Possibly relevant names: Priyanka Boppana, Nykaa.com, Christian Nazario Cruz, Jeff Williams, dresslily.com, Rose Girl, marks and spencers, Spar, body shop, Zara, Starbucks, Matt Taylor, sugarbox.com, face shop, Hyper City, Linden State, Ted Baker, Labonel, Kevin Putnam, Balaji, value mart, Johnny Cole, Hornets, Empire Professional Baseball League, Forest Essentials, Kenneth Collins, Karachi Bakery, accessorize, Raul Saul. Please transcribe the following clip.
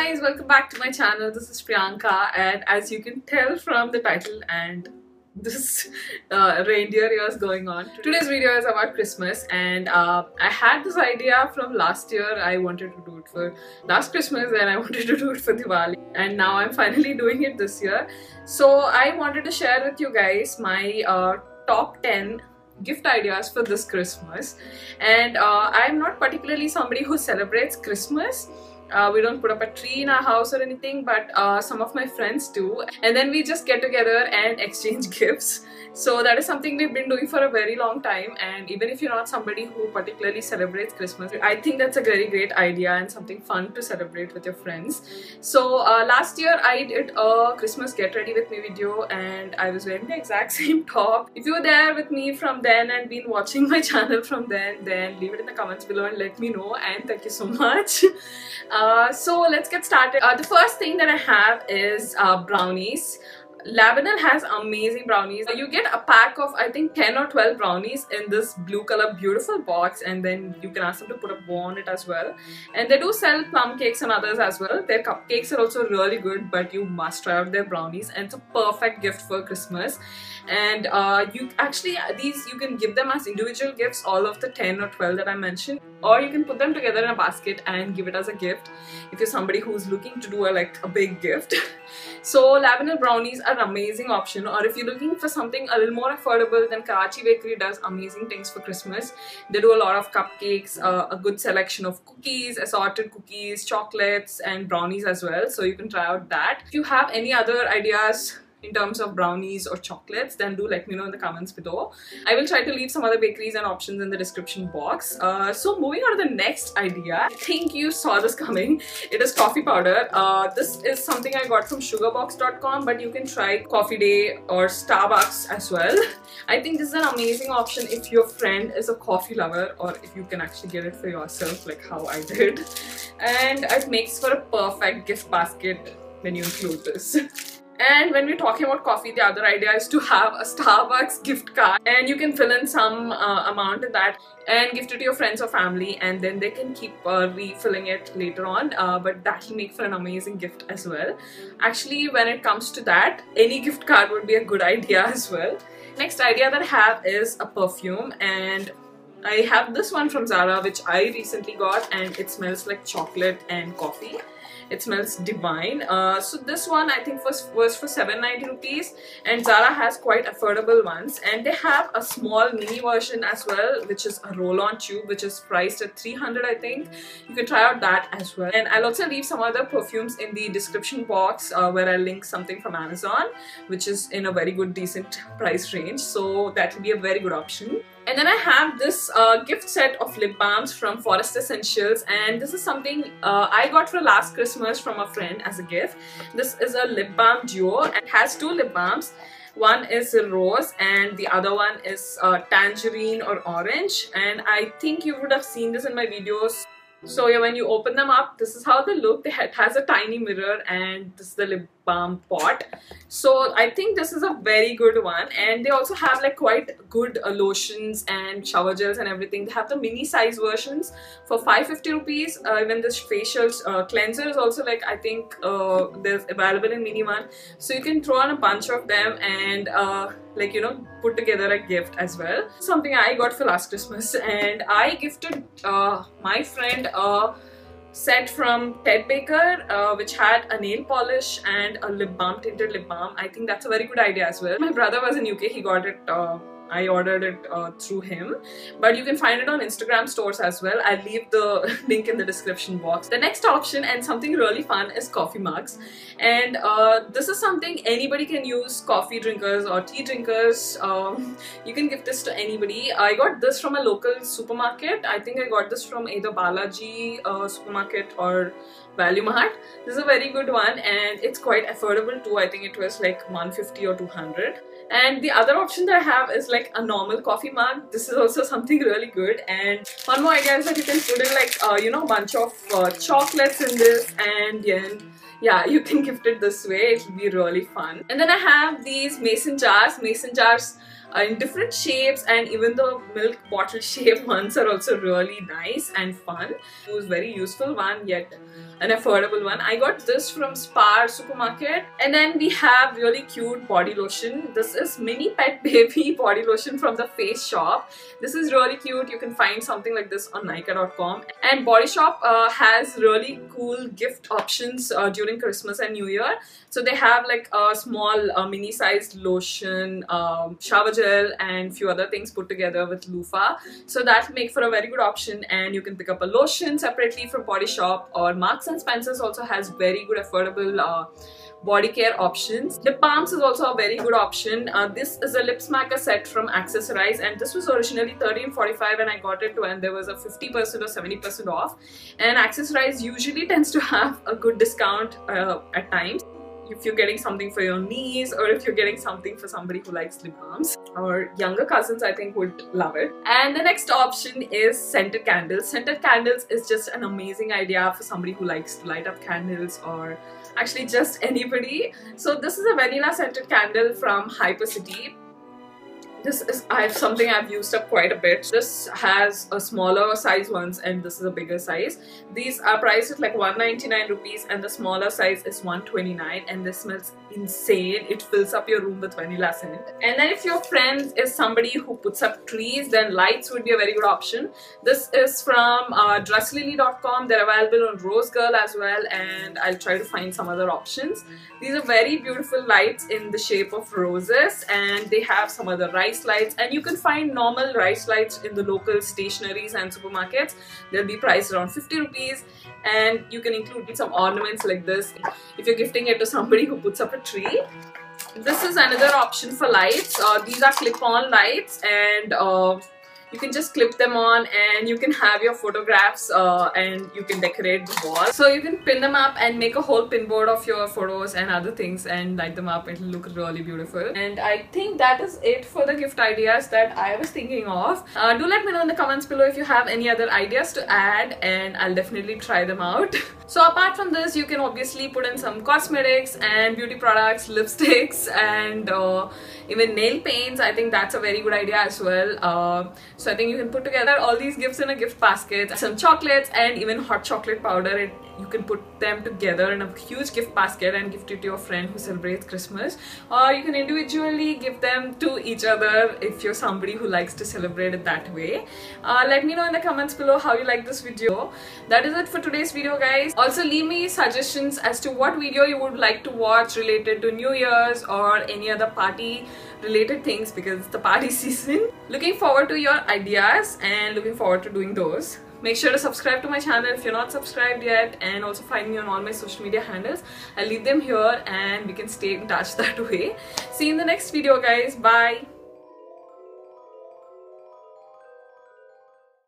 guys, welcome back to my channel. This is Priyanka, and as you can tell from the title and this reindeer ears going on, today's video is about Christmas. And I had this idea from last year. I wanted to do it for last Christmas and I wanted to do it for Diwali, and now I'm finally doing it this year. So I wanted to share with you guys my top 10 gift ideas for this Christmas. And I'm not particularly somebody who celebrates Christmas. We don't put up a tree in our house or anything, but some of my friends do, and then we just get together and exchange gifts. So that is something we've been doing for a very long time, and even if you're not somebody who particularly celebrates Christmas, I think that's a very great idea and something fun to celebrate with your friends. So last year I did a Christmas get ready with me video, and I was wearing the exact same top. If you were there with me from then and been watching my channel from then leave it in the comments below and let me know, and thank you so much. So let's get started. The first thing that I have is brownies. Labonel has amazing brownies. You get a pack of I think 10 or 12 brownies in this blue color beautiful box, and then you can ask them to put a bow on it as well. And they do sell plum cakes and others as well. Their cupcakes are also really good, but you must try out their brownies, and it's a perfect gift for Christmas. And you actually, these you can give them as individual gifts, all of the 10 or 12 that I mentioned, or you can put them together in a basket and give it as a gift if you're somebody who's looking to do a big gift. So Labonel brownies are an amazing option, or if you're looking for something a little more affordable, then Karachi Bakery does amazing things for Christmas. They do a lot of cupcakes, a good selection of cookies, assorted cookies, chocolates and brownies as well, so you can try out that. If you have any other ideas in terms of brownies or chocolates, then do let me know in the comments below. I will try to leave some other bakeries and options in the description box. So moving on to the next idea, I think you saw this coming. It is coffee powder. This is something I got from sugarbox.com, but you can try Coffee Day or Starbucks as well. I think this is an amazing option if your friend is a coffee lover, or if you can actually get it for yourself like how I did. And it makes for a perfect gift basket when you include this. And when we're talking about coffee, the other idea is to have a Starbucks gift card, and you can fill in some amount in that and gift it to your friends or family, and then they can keep refilling it later on, but that will make for an amazing gift as well. Actually, when it comes to that, any gift card would be a good idea as well. Next idea that I have is a perfume, and I have this one from Zara which I recently got, and it smells like chocolate and coffee. It smells divine. So this one I think was for 790 rupees, and Zara has quite affordable ones, and they have a small mini version as well, which is a roll-on tube, which is priced at 300 I think. You can try out that as well, and I'll also leave some other perfumes in the description box where I link something from Amazon which is in a very good decent price range, so that will be a very good option. And then I have this gift set of lip balms from Forest Essentials, and this is something I got for last Christmas from a friend as a gift. This is a lip balm duo, and it has two lip balms. One is rose and the other one is tangerine or orange, and I think you would have seen this in my videos. So yeah, when you open them up, this is how they look. It has a tiny mirror, and this is the lip balm pot. So I think this is a very good one, and they also have like quite good lotions and shower gels and everything. They have the mini size versions for 550 rupees. Even this facial cleanser is also like I think they're available in mini one. So you can throw on a bunch of them and like put together a gift as well. Something I got for last Christmas, and I gifted my friend a set from Ted Baker which had a nail polish and a lip balm, tinted lip balm. I think that's a very good idea as well. My brother was in UK, he got it, I ordered it through him, but you can find it on Instagram stores as well. I'll leave the link in the description box. The next option, and something really fun, is coffee mugs, and this is something anybody can use, coffee drinkers or tea drinkers. You can give this to anybody. I got this from a local supermarket. I think I got this from either Balaji supermarket or Value Mart. This is a very good one, and it's quite affordable too. I think it was like 150 or 200. And the other option that I have is like a normal coffee mug. This is also something really good. And one more idea is that you can put in like bunch of chocolates in this, and then yeah, you can gift it this way. It'll be really fun. And then I have these mason jars in different shapes, and even the milk bottle shape ones are also really nice and fun. It was very useful one, yet an affordable one. I got this from Spar supermarket. And then we have really cute body lotion. This is mini pet baby body lotion from the Face Shop. This is really cute. You can find something like this on Nykaa.com. And Body Shop has really cool gift options during Christmas and New Year. So they have like a small mini sized lotion, shower gel and few other things put together with loofah. So that makes for a very good option, and you can pick up a lotion separately from Body Shop. Or Marks and Spencers also has very good affordable body care options. Lip balms is also a very good option. This is a lip smacker set from Accessorize, and this was originally $13.45 when I got it, and there was a 50% or 70% off. And Accessorize usually tends to have a good discount at times. If you're getting something for your niece, or if you're getting something for somebody who likes lip balms, or younger cousins, I think would love it. And the next option is scented candles. Scented candles is just an amazing idea for somebody who likes to light up candles, or actually just anybody. So this is a vanilla scented candle from Hyper City. This is something I've used up quite a bit. This has a smaller size ones, and this is a bigger size. These are priced at like 199 rupees, and the smaller size is 129, and this smells insane. It fills up your room with vanilla scent. And then if your friend is somebody who puts up trees, then lights would be a very good option. This is from dresslily.com. They're available on Rose Girl as well, and I'll try to find some other options. These are very beautiful lights in the shape of roses, and they have some other rice lights, and you can find normal rice lights in the local stationaries and supermarkets. They'll be priced around 50 rupees, and you can include some ornaments like this if you're gifting it to somebody who puts up a tree. This is another option for lights. These are clip-on lights, and you can just clip them on, and you can have your photographs and you can decorate the wall. So you can pin them up and make a whole pinboard of your photos and other things and light them up. It'll look really beautiful. And I think that is it for the gift ideas that I was thinking of. Do let me know in the comments below if you have any other ideas to add, and I'll definitely try them out. So apart from this, you can obviously put in some cosmetics and beauty products, lipsticks, and even nail paints. I think that's a very good idea as well. So I think you can put together all these gifts in a gift basket. Some chocolates and even hot chocolate powder, you can put them together in a huge gift basket and gift it to your friend who celebrates Christmas. Or you can individually give them to each other if you're somebody who likes to celebrate it that way. Let me know in the comments below how you like this video. That is it for today's video, guys. Also leave me suggestions as to what video you would like to watch related to New Year's or any other party related things, because it's the party season. Looking forward to your ideas and looking forward to doing those. Make sure to subscribe to my channel if you're not subscribed yet, and also find me on all my social media handles. I'll leave them here and we can stay in touch that way. See you in the next video, guys. Bye.